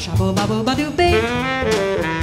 Shabu babu badu babe.